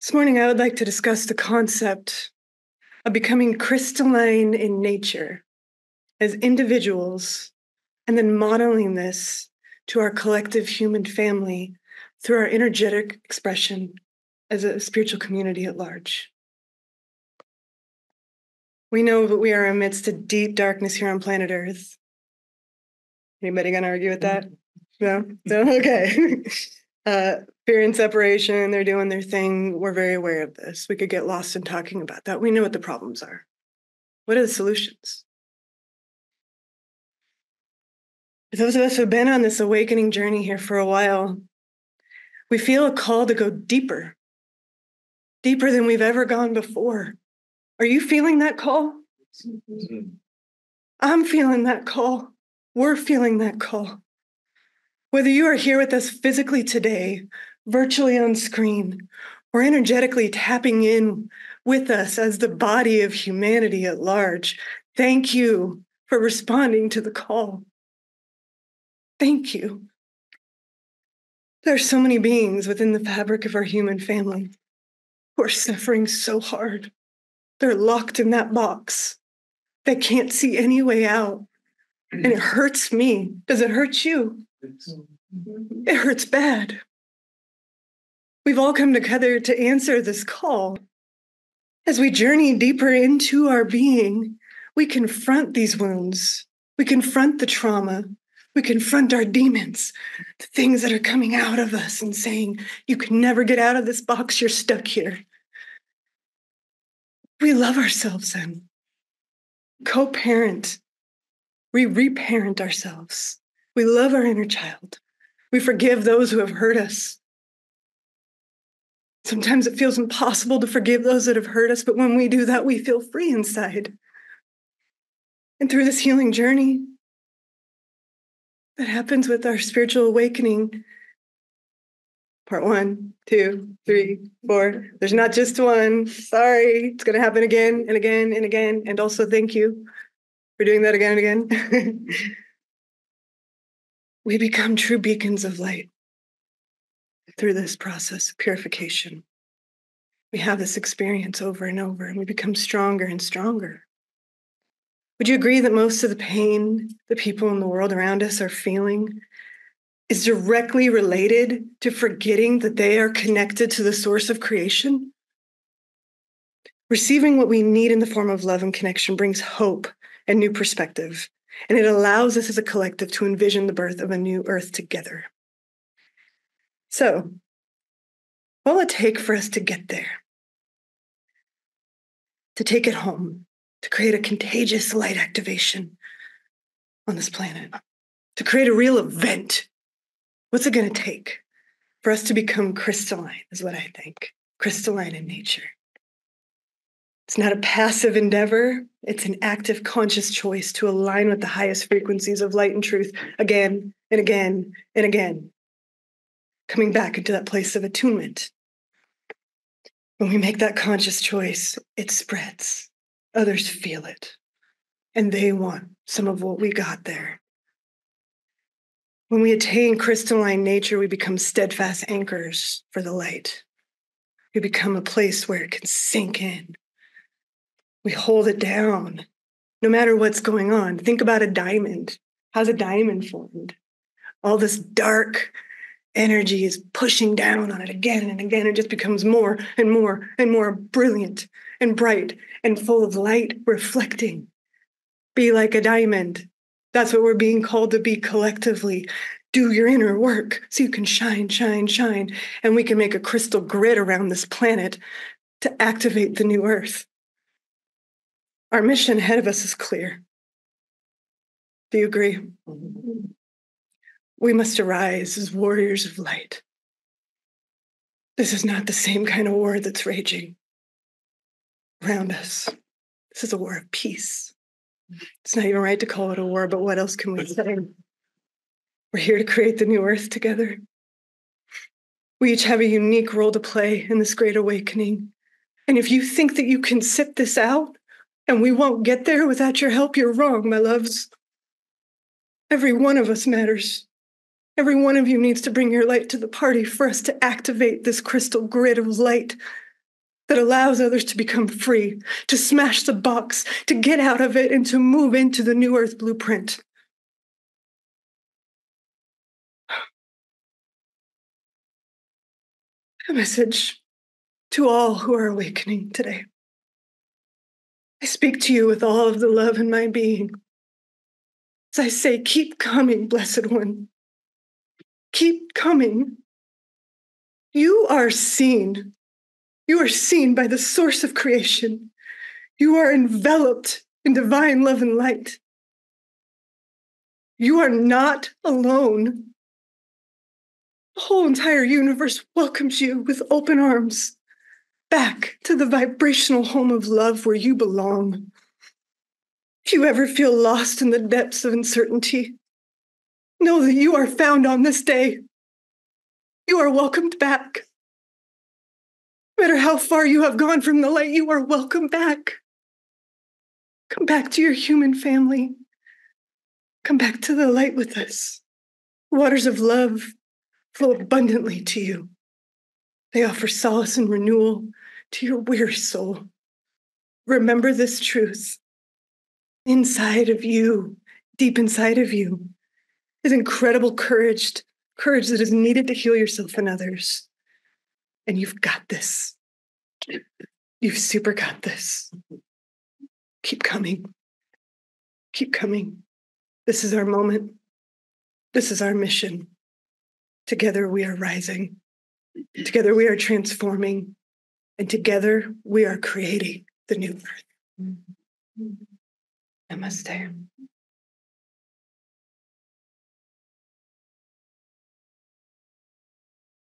This morning, I would like to discuss the concept of becoming crystalline in nature as individuals, and then modeling this to our collective human family through our energetic expression as a spiritual community at large. We know that we are amidst a deep darkness here on planet Earth. Anybody gonna argue with that? No? No? Okay. Fear and separation, they're doing their thing. We're very aware of this. We could get lost in talking about that. We know what the problems are. What are the solutions? For those of us who have been on this awakening journey here for a while, we feel a call to go deeper, deeper than we've ever gone before. Are you feeling that call? I'm feeling that call. We're feeling that call. Whether you are here with us physically today, virtually on screen, or energetically tapping in with us as the body of humanity at large, thank you for responding to the call. Thank you. There are so many beings within the fabric of our human family who are suffering so hard. They're locked in that box. They can't see any way out. And it hurts me. Does it hurt you? It hurts bad. We've all come together to answer this call. As we journey deeper into our being, we confront these wounds. We confront the trauma. We confront our demons, the things that are coming out of us and saying, you can never get out of this box, you're stuck here. We love ourselves then. Co-parent. We reparent ourselves. We love our inner child. We forgive those who have hurt us. Sometimes it feels impossible to forgive those that have hurt us, but when we do that, we feel free inside. And through this healing journey that happens with our spiritual awakening, part 1, 2, 3, 4, there's not just one. Sorry, it's going to happen again and again and again. And also, thank you for doing that again and again. We become true beacons of light through this process of purification. We have this experience over and over, and we become stronger and stronger. Would you agree that most of the pain the people in the world around us are feeling is directly related to forgetting that they are connected to the source of creation? Receiving what we need in the form of love and connection brings hope and new perspective. And it allows us as a collective to envision the birth of a new earth together. So, what will it take for us to get there? To take it home, to create a contagious light activation on this planet, to create a real event. What's it going to take for us to become crystalline, is what I think, crystalline in nature? It's not a passive endeavor. It's an active, conscious choice to align with the highest frequencies of light and truth again and again and again. Coming back into that place of attunement. When we make that conscious choice, it spreads. Others feel it. And they want some of what we got there. When we attain crystalline nature, we become steadfast anchors for the light. We become a place where it can sink in. We hold it down, no matter what's going on. Think about a diamond. How's a diamond formed? All this dark energy is pushing down on it again and again. It just becomes more and more and more brilliant and bright and full of light, reflecting. Be like a diamond. That's what we're being called to be collectively. Do your inner work so you can shine, shine, shine. And we can make a crystal grid around this planet to activate the new earth. Our mission ahead of us is clear. Do you agree? We must arise as warriors of light. This is not the same kind of war that's raging around us. This is a war of peace. It's not even right to call it a war, but what else can we say? We're here to create the new earth together. We each have a unique role to play in this great awakening. And if you think that you can sit this out, and we won't get there without your help, you're wrong, my loves. Every one of us matters. Every one of you needs to bring your light to the party for us to activate this crystal grid of light that allows others to become free, to smash the box, to get out of it, and to move into the New Earth blueprint. A message to all who are awakening today. I speak to you with all of the love in my being. As I say, keep coming, Blessed One. Keep coming. You are seen. You are seen by the source of creation. You are enveloped in divine love and light. You are not alone. The whole entire universe welcomes you with open arms back to the vibrational home of love where you belong. If you ever feel lost in the depths of uncertainty, know that you are found on this day. You are welcomed back. No matter how far you have gone from the light, you are welcome back. Come back to your human family. Come back to the light with us. Waters of love flow abundantly to you. They offer solace and renewal to your weary soul. Remember this truth. Inside of you, deep inside of you, is incredible courage that is needed to heal yourself and others. And you've got this. You've super got this. Keep coming. Keep coming. This is our moment. This is our mission. Together we are rising. Together we are transforming. And together we are creating the new earth. Namaste.